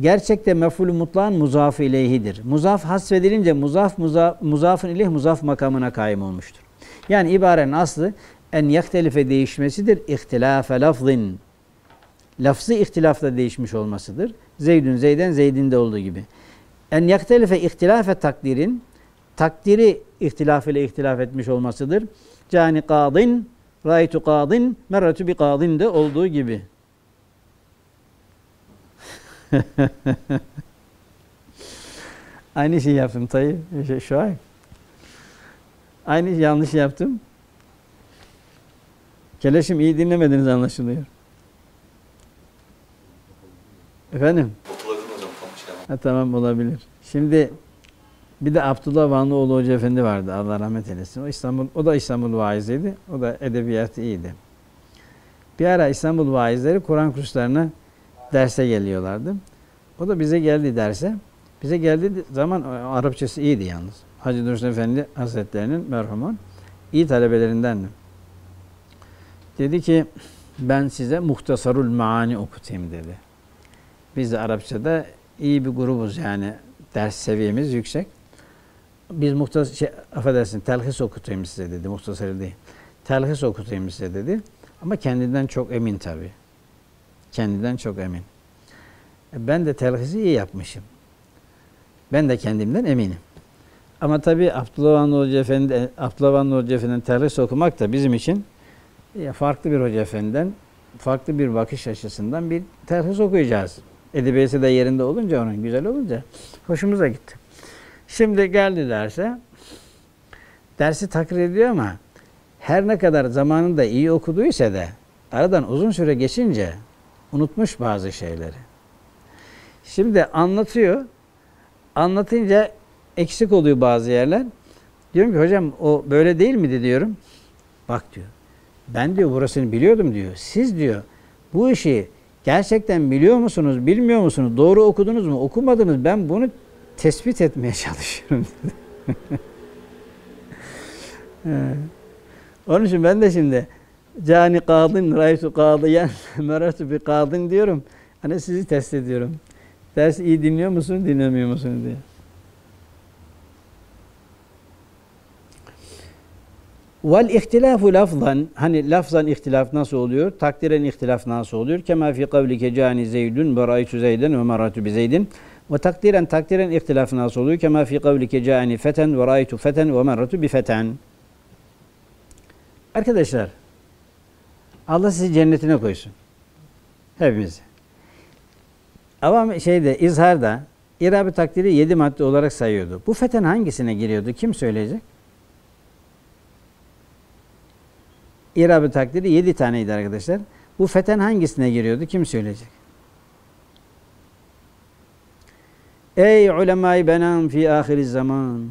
Gerçekte mef'ul mutlağın muzaf ileyhidir. Muzaf hasfedilince muzafın ileyh muzaf makamına kaim olmuştur. Yani ibarenin aslı en yahtelife değişmesidir. İhtilafe lafzin. Lafzı ihtilafla değişmiş olmasıdır. Zeydün Zeyden Zeydinde olduğu gibi. En yahtelife ihtilafe takdirin, takdiri ihtilaf ile ihtilaf etmiş olmasıdır. Cani kadın, raytu kadın, merratu bi kadın de olduğu gibi. Aynı şey yaptım Tayyip. Şu an. Aynı yanlış yaptım. Keleşim iyi dinlemediniz anlaşılıyor. Efendim? Olabilir hocam, tam şey tamam olabilir. Şimdi bir de Abdullah Vanlıoğlu Hoca Efendi vardı, Allah rahmet eylesin. O da İstanbul vaiziydi, o da edebiyatı iyiydi. Bir ara İstanbul vaizleri Kur'an kurslarına derse geliyorlardı. O da bize geldi derse. Bize geldiği zaman Arapçası iyiydi yalnız. Hacı Dursun Efendi Hazretlerinin merhumun iyi talebelerindendi. Dedi ki ben size Muhtasarul Maani okutayım dedi. Biz de Arapçada iyi bir grubuz yani ders seviyemiz yüksek. Biz telhis okutayım size dedi. Muhtasarı değil. Telhis okutayım size dedi. Ama kendinden çok emin tabii. Kendinden çok emin. Ben de telhisi iyi yapmışım. Ben de kendimden eminim. Ama tabii Abdullah Vanlıoğlu Efendi'nin telhis okumak da bizim için farklı bir hoca efendiden, farklı bir bakış açısından bir telhis okuyacağız. Edebiyatı da yerinde olunca, onun güzel olunca hoşumuza gitti. Şimdi geldi derse, dersi takdir ediyor ama her ne kadar zamanında iyi okuduysa da aradan uzun süre geçince unutmuş bazı şeyleri. Şimdi anlatıyor, anlatınca eksik oluyor bazı yerler. Diyorum ki hocam o böyle değil miydi diyorum. Bak diyor. Ben diyor burasını biliyordum diyor. Siz diyor bu işi gerçekten biliyor musunuz, bilmiyor musunuz? Doğru okudunuz mu, okumadınız? Ben bunu tespit etmeye çalışıyorum dedi. Evet. Onun için ben de şimdi cani kadın, raysu kadiyen, merasu bi kadın diyorum. Hani sizi test ediyorum. Dersi iyi dinliyor musun, dinlemiyor musun diye. Vel ihtilafu lafzan, hani lafzan ihtilaf nasıl oluyor? Takdiren ihtilaf nasıl oluyor? Kema fi kavlike cani zeydun ve raytu zeyden ve meratu bi zeydin. Ve takdiren ihtilaf nasıl oluyor? Kema fi kavlike cani feten ve raytu feten ve meratu bi feten. Arkadaşlar, Allah sizi cennetine koysun. Hepimizi. Ama izharda, irab-ı takdiri 7 madde olarak sayıyordu. Bu feten hangisine giriyordu? Kim söyleyecek? İrab-ı takdiri 7 taneydi arkadaşlar. Bu feten hangisine giriyordu? Kim söyleyecek? Ey ulemâ-i benâm fî âhiriz zaman.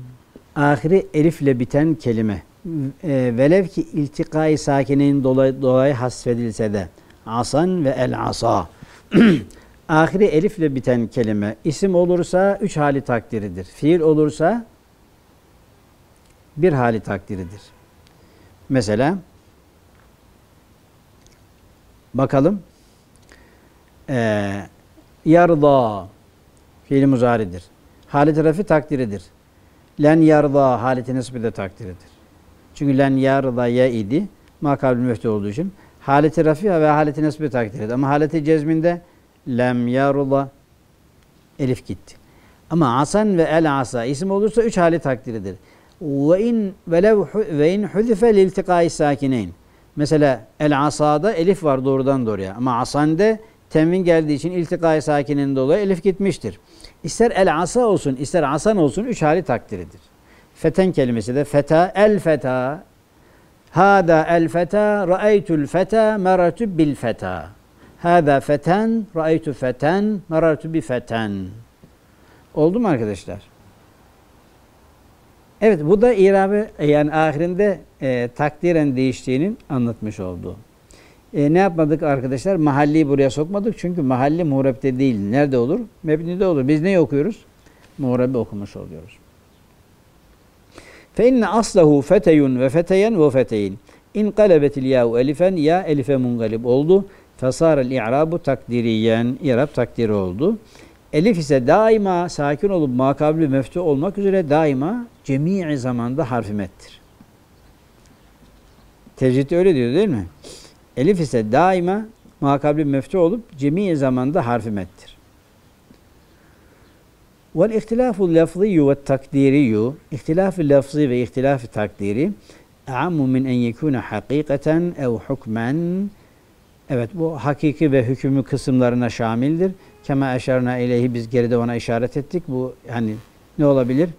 Ahiri elifle biten kelime. Velev ki iltikâ-i sâkinenin dolayı hasfedilse de asan ve el-asâ ahiri elifle biten kelime isim olursa 3 hali takdiridir. Fiil olursa 1 hali takdiridir. Mesela bakalım yarda fiil-i muzaridir. Hali-i rafi takdiridir. Len yarda hali-i nisbi de takdiridir. Çünkü len yarda ya idi. Makabül müftü olduğu için. Haleti rafiha ve haleti nesbi takdir edildi. Ama haleti cezminde lem yarda elif gitti. Ama asan ve el asa isim olursa 3 hali takdiridir. Ve in hüzife liltikai sakineyn. Mesela el asada elif var doğrudan doğruya. Ama asande tenvin geldiği için iltikai sakinin dolayı elif gitmiştir. İster el asa olsun ister asan olsun 3 hali takdiridir. Feten kelimesi de feta, el feta, hâdâ el feta, ra'aytul feta, meratu bil feta. Hâdâ feten, ra'aytu feten, meratu bi feten. Oldu mu arkadaşlar? Evet, bu da irabı, yani ahirinde takdiren değiştiğinin anlatmış olduğu. Ne yapmadık arkadaşlar? Mahalliyi buraya sokmadık çünkü mahalli muhrepte değil. Nerede olur? Mebnide olur. Biz neyi okuyoruz? Muhrebi okumuş oluyoruz. فَاِنَّ أَصْلَهُ فَتَيٌ وَفَتَيًا وَفَتَيٍ اِنْقَلَبَتِ الْيَاءُ اَلِفًا ya elife mungalib oldu. فَصَارَ الْاِعْرَابُ takdiriyen. İrab takdiri oldu. Elif ise daima sakin olup makabül müftü olmak üzere daima cemî'i zamanda harf-i mettir. Tecvid öyle diyor değil mi? Elif ise daima makabül müftü olup cemî'i zamanda harf-i mettir. Vel ihtilaful lafziyyu ve takdiriyyu, ihtilafı lafzi ve ihtilafı takdiri a'ammu min en yekûne hakikaten ev hukmen. Evet, bu hakiki ve hükümü kısımlarına şamildir. Kema eşarna ileyhi, biz geride ona işaret ettik. Bu yani ne olabilir?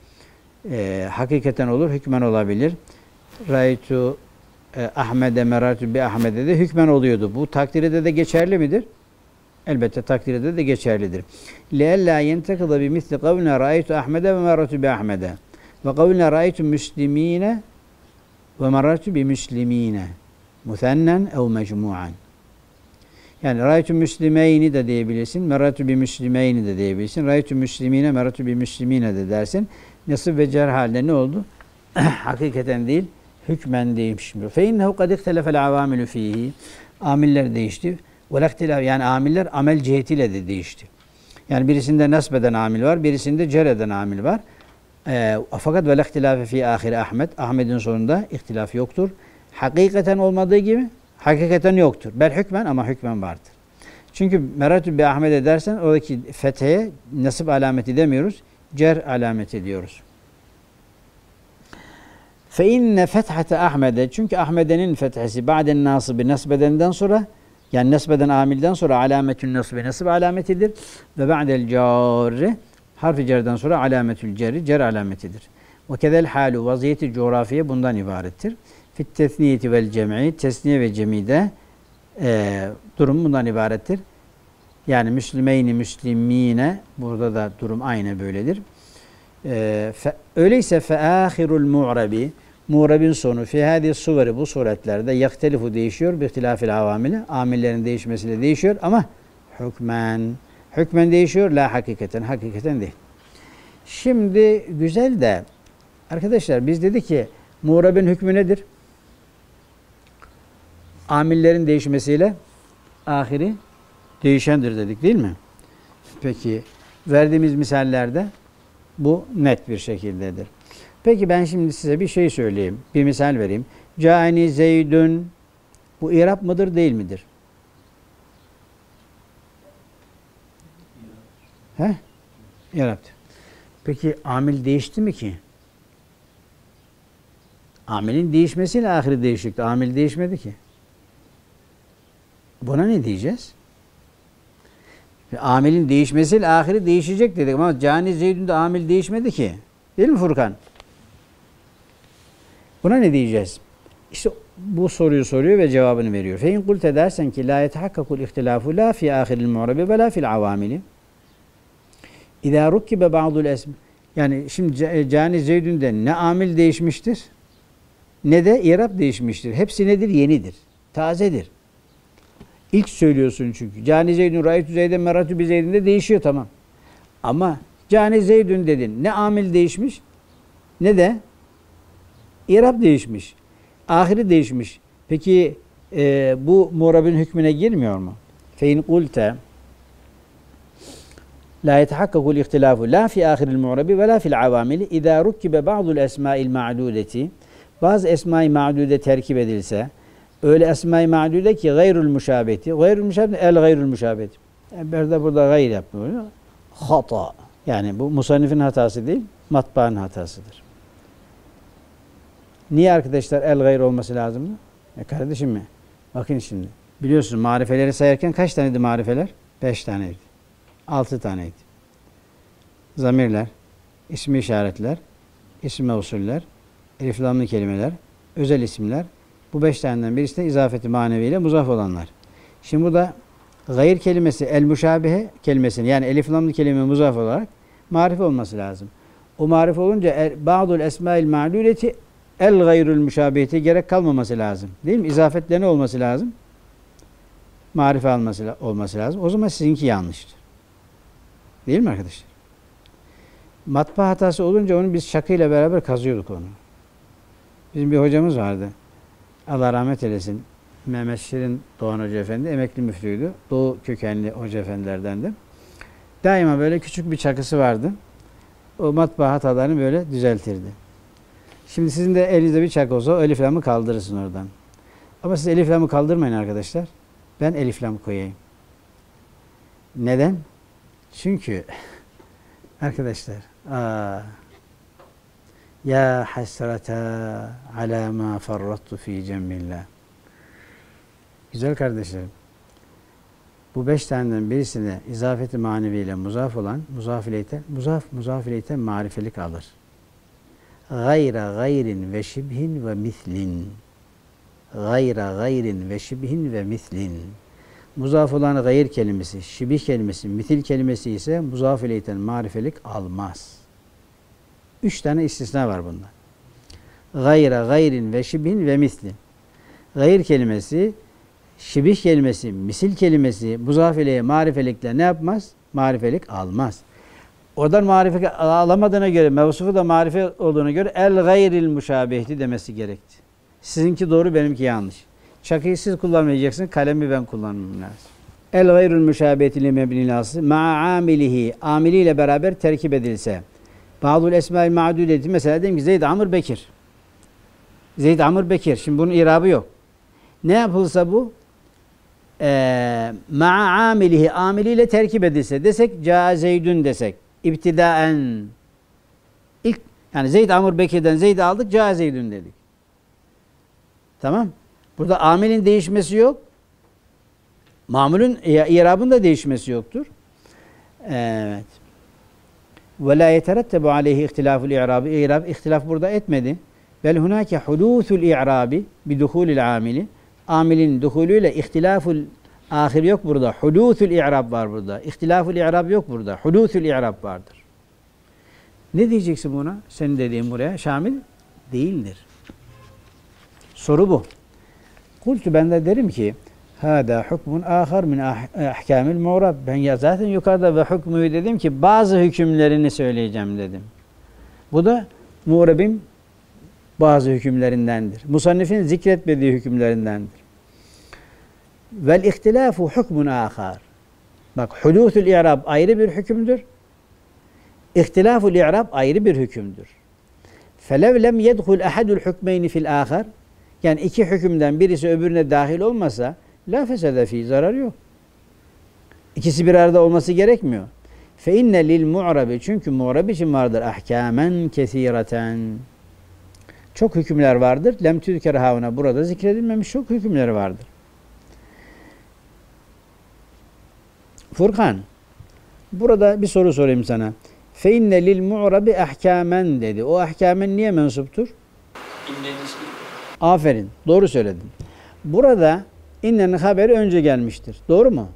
Hakikaten olur, hükmen olabilir. Raytu Ahmed'e meratu bi Ahmed'e de hükmen oluyordu. Bu takdirde de geçerli midir? Elbette takdirde de geçerlidir. لَاَلَّا يَنْتَقِضَ بِمِثْلِ قَوْلِنَا رَأَيْتُ أَحْمَدَ وَمَرَّتُ بِأَحْمَدَ وَقَوْلِنَا رَأَيْتُ مُسْلِم۪ينَ وَمَرَّتُ بِمُسْلِم۪ينَ مُثَنَّنْ اَوْ مَجْمُوعًا Yani raytu müslimeyni de diyebilirsin, meratu bi müslimeyni de diyebilirsin, raytu müslimine, meratu bi müslimine de dersin. Nasıl ve cer halde ne oldu? Hakikaten değil, hükmen değişmiyor. Fe innehu kad ihtelefel avamilu fihi. Amiller değişti. Yani amiller amel cihetiyle de değişti. Yani birisinde nasbeden amil var, birisinde cer eden amil var. Fakat vel ihtilafe fi ahir Ahmet. Ahmet'in sonunda ihtilaf yoktur. Hakikaten olmadığı gibi hakikaten yoktur. Bel hükmen, ama hükmen vardır. Çünkü meratü bi Ahmet edersen oradaki fetheye nasip alameti demiyoruz. Cer alameti diyoruz. Fe inne fethate Ahmet'e. Çünkü Ahmet'in fethesi ba'den nasibi nasbedenden sonra, yani nesbeden amilden sonra alametün nasbi nasib alametidir. Ve ba'del carri harfi cerden sonra alametül cerri cer alametidir. Ve kezel halu vaziyeti coğrafiye bundan ibarettir. Fit tesniyeti vel cem'i tesniye ve cem'ide durum bundan ibarettir. Yani müslimeyni müslimine burada da durum aynı böyledir. Öyleyse fe ahirul mu'rabi mu'rabin sonu fi hadi suveri bu suretlerde yaktelifu değişiyor bi ihtilafil avamile amillerin değişmesiyle değişiyor ama hükmen değişiyor la hakikaten hakikaten değil. Şimdi güzel de arkadaşlar biz dedi ki mu'rabin hükmü nedir? Amillerin değişmesiyle ahiri değişendir dedik değil mi? Peki verdiğimiz misallerde bu net bir şekildedir. Peki ben şimdi size bir şey söyleyeyim. Bir misal vereyim. Câ'eni Zeydün bu i'rab mıdır değil midir? He? İ'rab'tır. Peki amil değişti mi ki? Amilin değişmesiyle ahiri değişikti. Amil değişmedi ki. Buna ne diyeceğiz? Amilin değişmesiyle ahiri değişecek dedik ama Câ'eni Zeydün'de amil değişmedi ki. Değil mi Furkan? Buna ne diyeceğiz? İşte bu soruyu soruyor ve cevabını veriyor. فَاِنْ قُلْتَ دَرْسَنْ كِ لَا يَتَحَقَّقُ الْاِخْتِلَافُ لَا فِي آخِرِ الْمُعْرَبِ وَلَا فِي الْعَوَامِلِ اِذَا رُكِّبَ بَعْضُ الْاَسْمِ Yani şimdi Câ'eni Zeydün'de ne amil değişmiştir ne de i'rab değişmiştir. Hepsi nedir? Yenidir. Tazedir. İlk söylüyorsun çünkü. Câ'eni Zeydün, Ra'yetü Zeyd'e, Meratübi Zeyd'inde değişiyor tamam. Ama Câ'eni Zeydün dedin. Ne amil değişmiş ne de İ'rab değişmiş. Ahiri değişmiş. Peki bu mu'rabin hükmüne girmiyor mu? فَاِنْ قُلْتَ لَا يَتَحَقَّقُ الْاِخْتِلَافُ لَا فِي آخِرِ الْمُعْرَبِ وَلَا فِي الْعَوَامِلِ اِذَا رُكِّبَ بَعْضُ الْاَسْمَاءِ الْمَعْدُودَةِ Bazı esma-i ma'dude terkip edilse, öyle esma-i ma'dude ki gayrul müşabeti, gayrul müşabeti, el gayrul müşabeti. Burada gayr yapmıyor. Hata. Yani bu musannifin hatası değil, matbaanın hatasıdır. Niye arkadaşlar el gayr olması lazımdı? Kardeşim mi? Bakın şimdi. Biliyorsunuz marifeleri sayarken kaç taneydi marifeler? 5 taneydi. 6 taneydi. Zamirler, ismi işaretler, isim mevsuller, eliflamlı kelimeler, özel isimler. Bu 5 taneden birisi de izafeti maneviyle muzaf olanlar. Şimdi bu da gayr kelimesi, el müşabihe kelimesini yani eliflamlı kelime muzaf olarak marife olması lazım. O marife olunca ba'dul esma'il ma'luleti el gayrül müşabihete gerek kalmaması lazım. Değil mi? İzafetle ne olması lazım? Marife olması lazım. O zaman sizinki yanlıştır. Değil mi arkadaşlar? Matbaa hatası olunca onu biz şakıyla beraber kazıyorduk onu. Bizim bir hocamız vardı. Allah rahmet eylesin. Mehmet Şirin Doğan Hoca Efendi emekli müftüydü. Doğu kökenli hoca efendilerdendi. Daima böyle küçük bir çakısı vardı. O matbaa hatalarını böyle düzeltirdi. Şimdi sizin de elinizde bir çak olsa elif lamı kaldırırsın oradan. Ama siz elif lamı kaldırmayın arkadaşlar. Ben elif lam koyayım. Neden? Çünkü arkadaşlar ya hasrata ala ma farrattu fi cembillah. Güzel kardeşlerim. Bu 5 taneden birisine izafeti maneviyle muzaf olan muzaf ileyten marifelik alır. Gayra gayrin ve şibhin ve mislin. Gayra gayrin ve şibhin ve mislin. Muzaf olan gayr kelimesi, şibih kelimesi, mitil kelimesi ise muzaf ileyten marifelik almaz. 3 tane istisna var bunda. Gayra gayrin ve şibhin ve mislin. Gayr kelimesi şibih kelimesi, misil kelimesi bu zaafileye, marifelikle ne yapmaz? Marifelik almaz. Oradan marifelik alamadığına göre, mevsufu da marife olduğuna göre el gayril müşabihti demesi gerekti. Sizinki doğru, benimki yanlış. Çakıyı siz kullanmayacaksınız, kalemi ben kullanmam lazım. El gayril müşabihti li mebnil aslı ma'a amilihi, amiliyle beraber terkip edilse. Ba'dul esma'il ma'dudeti, mesela dedim ki Zeyd, Amr, Bekir. Zeyd, Amr, Bekir. Şimdi bunun irabı yok. Ne yapılsa bu? Ma'a amilihi, amiliyle terkip edilse desek, ca Zeydün desek. İbtidaen. İlk, yani Zeyd, Amr, Bekir'den Zeyd'i aldık, ca Zeydün dedik. Tamam. Burada amilin değişmesi yok. Mamulün, irabın da değişmesi yoktur. Evet. وَلَا يَتَرَتَّبُ عَلَيْهِ اِخْتِلَافُ الْاِعْرَابِ İrab, ihtilaf burada etmedi. Bel hunâke hudûthul i'râbi biduhûlil amili. Amilin duhulüyle ihtilaful ahir yok burada. Hudûthul i'râb var burada. İhtilaful i'râb yok burada. Hudûthul i'râb vardır. Ne diyeceksin buna? Senin dediğin buraya şamil değildir. Soru bu. Kultu, ben de derim ki hâdâ hukmun âhar min ahkâmil mu'rab. Ben ya zaten yukarıda ve hukmuyu dedim ki bazı hükümlerini söyleyeceğim dedim. Bu da mu'rabim bazı hükümlerindendir. Musannifin zikretmediği hükümlerindendir. Vel ihtilafu hukmun âhâr. Bak, hudûthul i'râb ayrı bir hükümdür. İhtilaful i'râb ayrı bir hükümdür. Felev lem yedhul ahadul hükmeyni fil âhâr. Yani iki hükümden birisi öbürüne dahil olmasa la fesede fi, zararı yok. İkisi bir arada olması gerekmiyor. Fe inne lil mu'rabi, çünkü mu'rab için vardır ahkâmen kesîraten. Çok hükümler vardır. Lem tüzker havuna, burada zikredilmemiş çok hükümler vardır. Furkan, burada bir soru sorayım sana. Fe inne lil mu'rabi ahkâmen dedi. O ahkâmen niye mensuptur? Aferin, doğru söyledin. Burada innenin haberi önce gelmiştir. Doğru mu?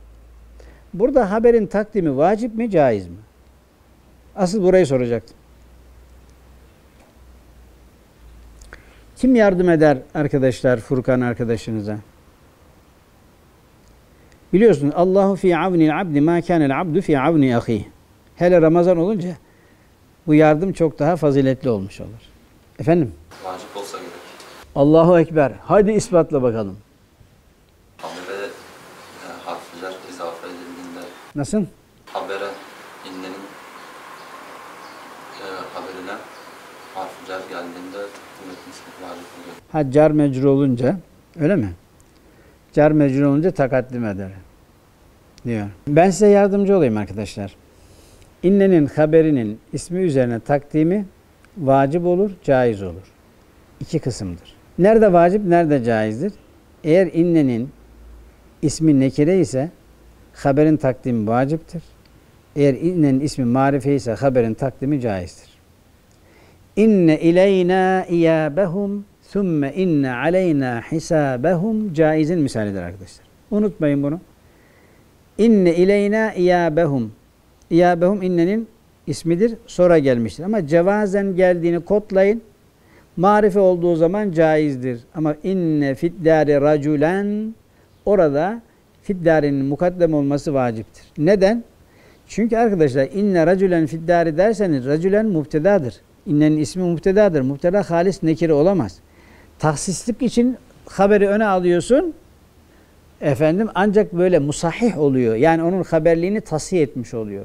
Burada haberin takdimi vacip mi, caiz mi? Asıl burayı soracaktım. Kim yardım eder arkadaşlar Furkan arkadaşınıza? Biliyorsunuz Allahu fi avni'l abdi ma kana'l abdu fi avni ahi. Hele Ramazan olunca bu yardım çok daha faziletli olmuş olur. Efendim? Vacip olsa gerek. Allahu ekber. Hadi ispatla bakalım. Habere harfler izafe edildiğinde. Nasıl? Habere innenin haberine harfler geldiğinde ha, car mecrur olunca, öyle mi? Car mecrur olunca takaddim eder diyor. Ben size yardımcı olayım arkadaşlar. İnnenin haberinin ismi üzerine takdimi vacip olur, caiz olur. İki kısımdır. Nerede vacip, nerede caizdir? Eğer innenin ismi nekire ise haberin takdimi vaciptir. Eğer innenin ismi marife ise haberin takdimi caizdir. İnne ileyna iyâbehum sümme inne aleyna hisâbehum caizin misalidir arkadaşlar. Unutmayın bunu. İnne ileyna iyâbehum. İyâbehum innenin ismidir. Sonra gelmiştir. Ama cevazen geldiğini kodlayın. Marife olduğu zaman caizdir. Ama inne fiddâri raculen, orada fiddârinin mukaddem olması vaciptir. Neden? Çünkü arkadaşlar inne raculen fiddâri derseniz raculen mübtedadır. İnnenin ismi mübtedadır. Mübteda halis nekire olamaz. Tahsislik için haberi öne alıyorsun. Efendim, ancak böyle musahih oluyor. Yani onun haberliğini tasih etmiş oluyor.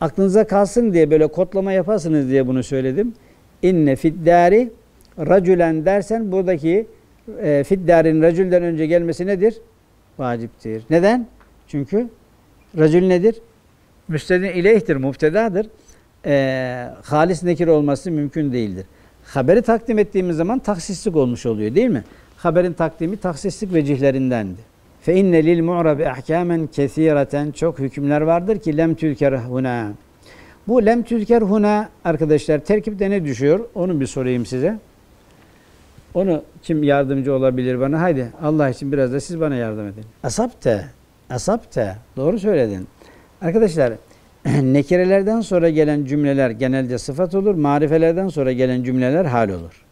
Aklınıza kalsın diye böyle kodlama yaparsınız diye bunu söyledim. İnne fiddâri racülen dersen buradaki fiddârin racülden önce gelmesi nedir? Vaciptir. Neden? Çünkü racül nedir? Müstedin ileyhtir, mübtedadır. Halis nekir olması mümkün değildir. Haberi takdim ettiğimiz zaman taksislik olmuş oluyor değil mi? Haberin takdimi taksislik vecihlerindendi. Fe inne lil mu'rabi ahkâmen kesîraten, çok hükümler vardır ki lem tüzker hunâ. Bu lem tüzker hunâ arkadaşlar terkipte ne düşüyor? Onu bir sorayım size. Onu kim yardımcı olabilir bana? Haydi Allah için biraz da siz bana yardım edin. Asapte, asapte, doğru söyledin. Arkadaşlar nekirelerden sonra gelen cümleler genelde sıfat olur. Marifelerden sonra gelen cümleler hal olur.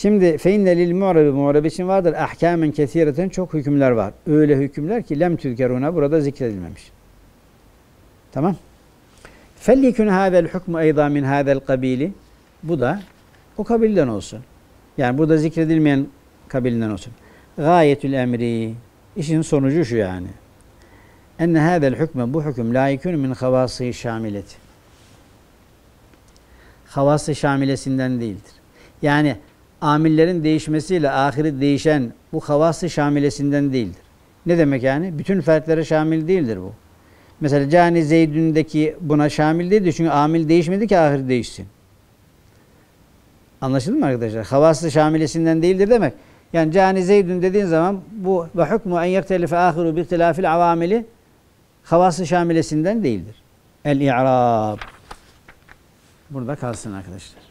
Şimdi feinne lil mu'rabi, mu'rabi için vardır. Ahkâmen kesîreten, çok hükümler var. Öyle hükümler ki lem tüzkerûne, burada zikredilmemiş. Tamam. Fellekün hâzel hükmü eyda min hâzel kabili. Bu da o kabilden olsun. Yani burada zikredilmeyen kabilden olsun. Gâyetül emri, işin sonucu şu yani. Enne hâzel hükme, bu hüküm layıkün min havâsı şamileti. Havâsı şamilesinden değildir. Yani amillerin değişmesiyle ahiri değişen bu havâsı şamilesinden değildir. Ne demek yani? Bütün fertlere şamil değildir bu. Mesela Cani Zeydün'deki buna şamil değildi çünkü amil değişmedi ki ahir değişsin. Anlaşıldı mı arkadaşlar? Havâsı şamilesinden değildir demek. Yani Cani Zeydün dediğin zaman bu ve hükmü en yertelife ahiru bi ihtilafil avamili havâsı şamilesinden değildir. El-i'rab. Burada kalsın arkadaşlar.